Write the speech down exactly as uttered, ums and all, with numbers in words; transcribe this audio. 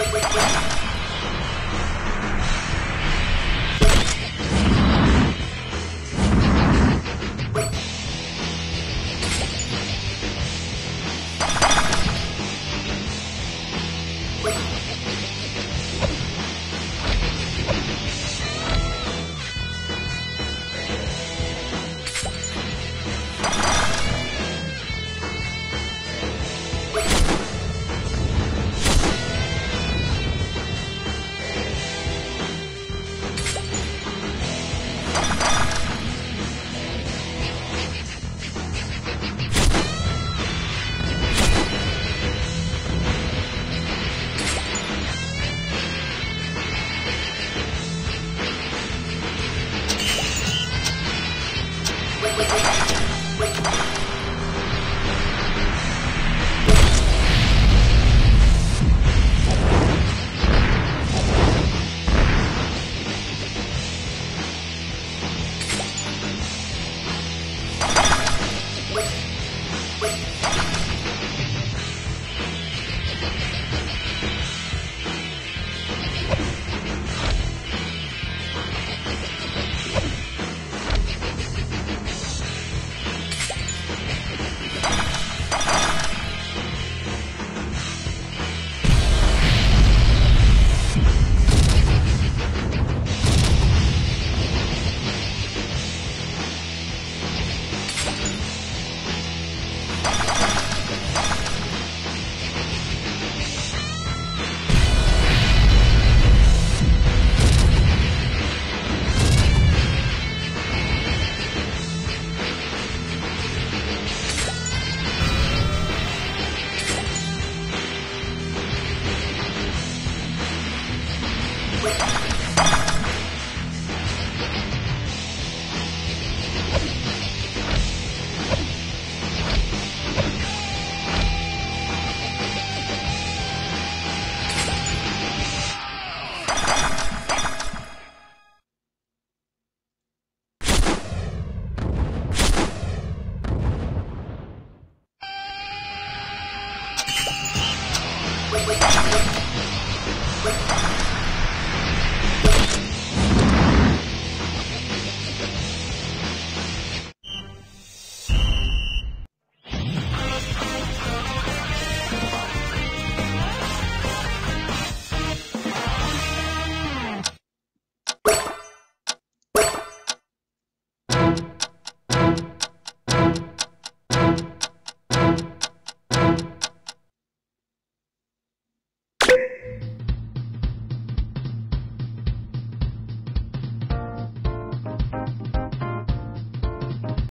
Wait, wait, wait, wait.